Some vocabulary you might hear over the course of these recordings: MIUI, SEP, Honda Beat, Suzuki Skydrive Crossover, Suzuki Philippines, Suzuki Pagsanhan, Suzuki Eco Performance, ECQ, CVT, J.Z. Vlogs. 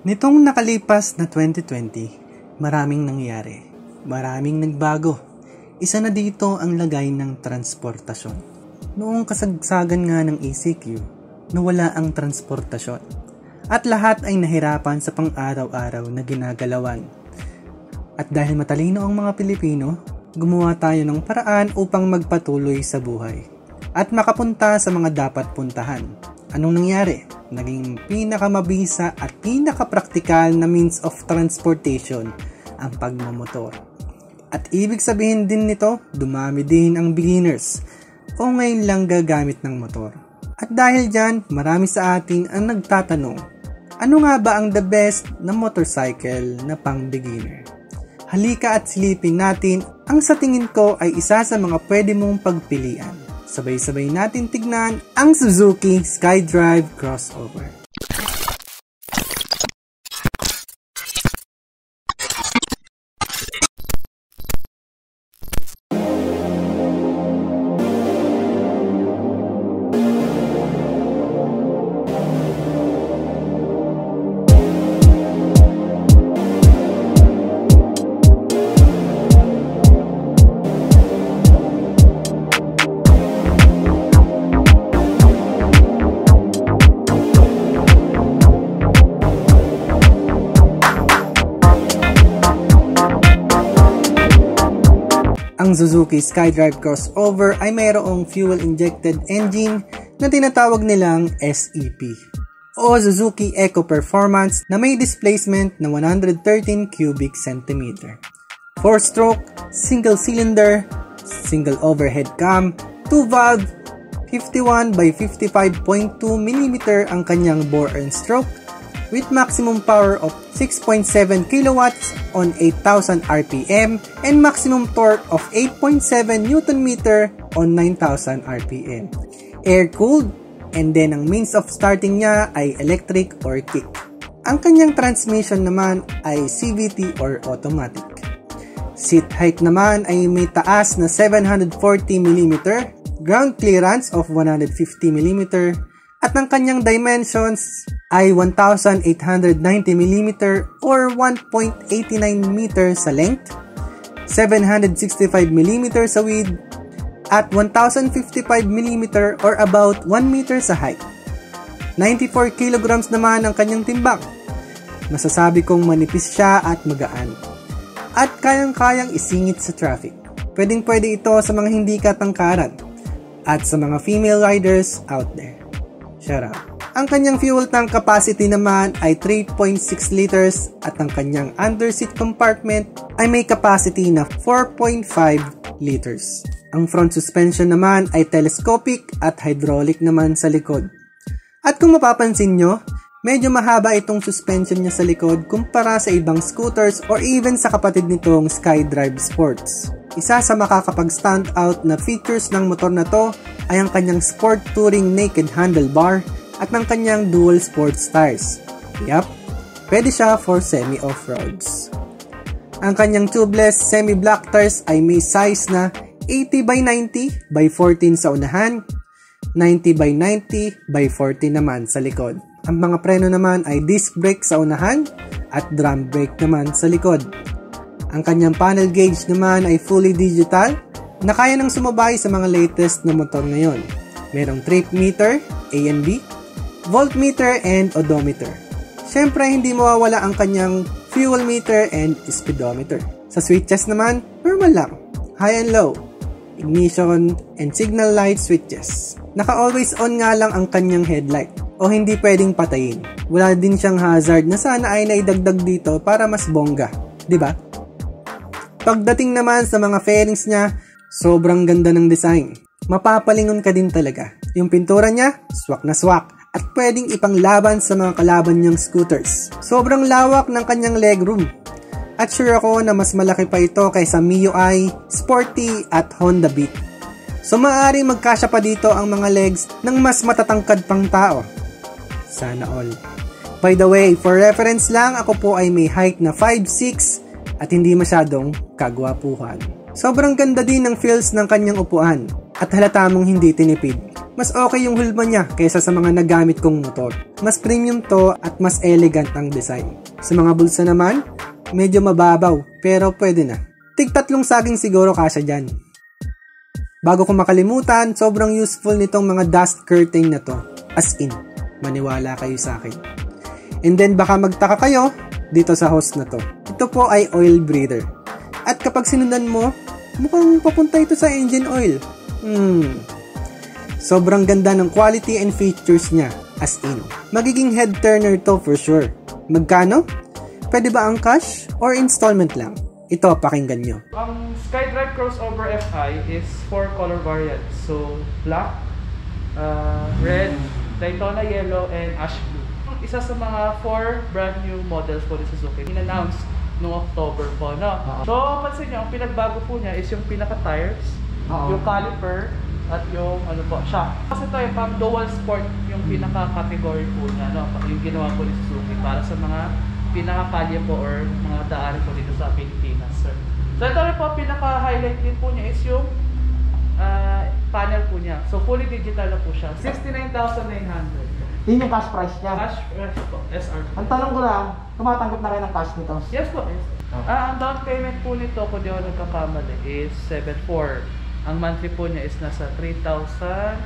Nitong nakalipas na 2020, maraming nangyari. Maraming nagbago. Isa na dito ang lagay ng transportasyon. Noong kasagsagan nga ng ECQ, nawala ang transportasyon. At lahat ay nahirapan sa pang-araw-araw na ginagalawan. At dahil matalino ang mga Pilipino, gumawa tayo ng paraan upang magpatuloy sa buhay. At makapunta sa mga dapat puntahan. Anong nangyari? Naging pinakamabisa at pinakapraktikal na means of transportation ang pagmamotor. At ibig sabihin din nito, dumami din ang beginners o ngayon lang gagamit ng motor. At dahil dyan, marami sa atin ang nagtatanong, ano nga ba ang the best na motorcycle na pang beginner? Halika at silipin natin ang sa tingin ko ay isa sa mga pwede mong pagpilian. Sabay-sabay natin tignan ang Suzuki Skydrive Crossover. Ang Suzuki Skydrive Crossover ay mayroong fuel-injected engine na tinatawag nilang SEP o Suzuki Eco Performance na may displacement na 113 cubic centimeter. 4-stroke, single cylinder, single overhead cam, 2-valve, 51 by 55.2 mm ang kanyang bore and stroke with maximum power of 6.7 kW on 8,000 RPM and maximum torque of 8.7 Nm on 9,000 RPM. Air-cooled, and then ang means of starting niya ay electric or kick. Ang kanyang transmission naman ay CVT or automatic. Seat height naman ay may taas na 740 mm, ground clearance of 150 mm, at ang kanyang dimensions ay 1,890mm or 1.89m sa length, 765mm sa width, at 1,055mm or about 1m sa height. 94 kg naman ang kanyang timbang. Masasabi kong manipis siya at magaan. At kayang-kayang isingit sa traffic. Pwedeng-pwede ito sa mga hindi katangkaran at sa mga female riders out there. Ang kanyang fuel tank capacity naman ay 3.6 liters at ang kanyang underseat compartment ay may capacity na 4.5 liters. Ang front suspension naman ay telescopic at hydraulic naman sa likod. At kung mapapansin nyo, medyo mahaba itong suspension niya sa likod kumpara sa ibang scooters or even sa kapatid nitong Skydrive Sports. Isa sa makakapag-stand out na features ng motor na to ay ang kanyang sport touring naked handlebar at ng kanyang dual sports tires. Yup, pwede siya for semi-off-roads. Ang kanyang tubeless semi-black tires ay may size na 80x90x14 sa unahan, 90x90x14 naman sa likod. Ang mga preno naman ay disc brake sa unahan at drum brake naman sa likod. Ang kanyang panel gauge naman ay fully digital na kaya nang sumabay sa mga latest na motor ngayon. Merong trip meter, A&B, voltmeter, and odometer. Siyempre, hindi mawawala ang kanyang fuel meter and speedometer. Sa switches naman, normal lang. High and low, ignition, and signal light switches. Naka-always on nga lang ang kanyang headlight o hindi pwedeng patayin. Wala din siyang hazard na sana ay naidagdag dito para mas bongga, di ba? Pagdating naman sa mga fairings niya, sobrang ganda ng design. Mapapalingon ka din talaga. Yung pintura niya, swak na swak at pwedeng ipanglaban sa mga kalaban niyang scooters. Sobrang lawak ng kanyang legroom. At sure ako na mas malaki pa ito kaysa MIUI, Sporty at Honda Beat. So maaaring magkasya pa dito ang mga legs ng mas matatangkad pang tao. Sana all. By the way, for reference lang, ako po ay may height na 5'6" at hindi masyadong kagwapuhan. Sobrang ganda din ng feels ng kanyang upuan at halata mong hindi tinipid. mas okay yung hulma niya kaysa sa mga nagamit kong motor. Mas premium to at mas elegant ang design. Sa mga bulsa naman, medyo mababaw pero pwede na. Tig-tatlong saging siguro kasya dyan. Bago ko makalimutan, sobrang useful nitong mga dust curtain na to. As in, maniwala kayo sa akin. And then baka magtaka kayo dito sa hose na to. Ito po ay oil breather. At kapag sinundan mo, mukhang papunta ito sa engine oil. Sobrang ganda ng quality and features niya. As in, magiging head turner to for sure. Magkano? Pwede ba ang cash or installment lang? Ito, pakinggan nyo. Ang Skydrive Crossover FI is 4 color variants. So, black, red, Daytona yellow, and ash blue. Isa sa mga 4 brand new models po ni Suzuki. In-announce noong October po, no? So, pansin nyo, ang pinagbago po niya is yung pinaka-tires, yung caliper, at yung ano po, shock. Kasi ito ay pang dual sport yung pinaka-category po niya, no? Yung ginawa po ni Suzuki para sa mga pinaka-kalye po or mga daan po dito sa Pilipinas, sir. So ito rin po, pinaka-highlight din po niya is yung panel po niya. So fully digital na po siya. 69,900. Yun yung cash price niya? Cash price po, SR. Ang tanong ko lang, tumatanggap na kayo ng cash nito? Yes po, yes. Ang down payment po nito, kung di ako nagkakamali, is 7,400. Ang monthly po niya is nasa 3,300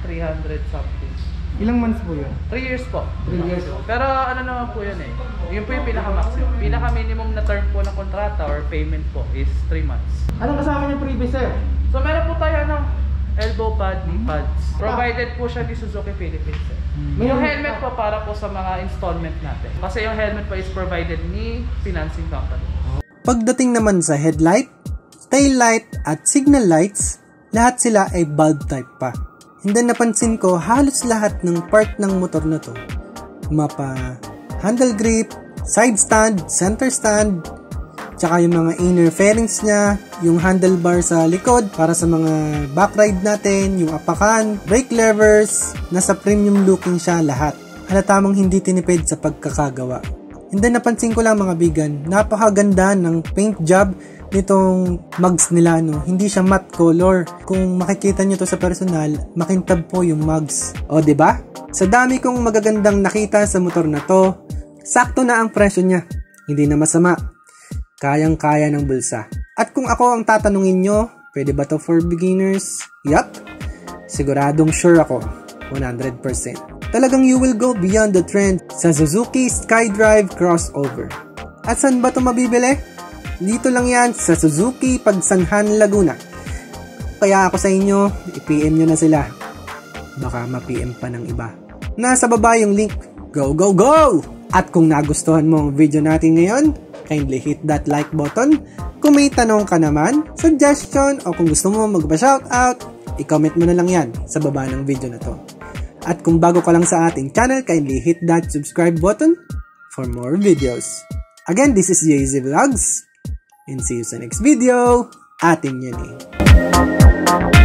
something. Ilang months po yun? 3 years po. 3 years po. Pero ano naman po yun eh. Yun po yung pinaka-maximum. Pinaka-minimum na term po ng kontrata or payment po is 3 months. Anong kasama niyo previous sir? So meron po tayo ng elbow pad, knee pads. Provided po siya ni Suzuki Philippines sir. Yung helmet po para po sa mga installment natin. Kasi yung helmet po is provided ni financing company. Pagdating naman sa headlight, tail light at signal lights, lahat sila ay bulb type pa. And then napansin ko halos lahat ng part ng motor na to. Mapa handle grip, side stand, center stand, tsaka yung mga inner fairings niya, yung handlebar sa likod para sa mga backride natin, yung apakan, brake levers, nasa premium looking siya lahat. Halatamang hindi tinipid sa pagkakagawa. And then napansin ko lang mga bigan, napakaganda ng paint job nitong mugs nila, no? Hindi siya matte color. Kung makikita nyo to sa personal, makintab po yung mugs. O, diba? Sa dami kong magagandang nakita sa motor na to, sakto na ang presyo niya. Hindi na masama. Kayang-kaya ng bulsa. At kung ako ang tatanungin nyo, pwede ba to for beginners? Yup. Siguradong sure ako. 100%. Talagang you will go beyond the trend sa Suzuki Skydrive Crossover. At saan ba to mabibili? Dito lang yan sa Suzuki Pagsanhan, Laguna. Kaya ako sa inyo, i-PM nyo na sila. Baka ma-PM pa ng iba. Nasa baba yung link. Go, go, go! At kung nagustuhan mo ang video natin ngayon, kindly hit that like button. Kung may tanong ka naman, suggestion, o kung gusto mo magpa-shoutout, i-comment mo na lang yan sa baba ng video na to. At kung bago ka lang sa ating channel, kindly hit that subscribe button for more videos. Again, this is J.Z. Vlogs. And see you sa next video. Atin yun eh.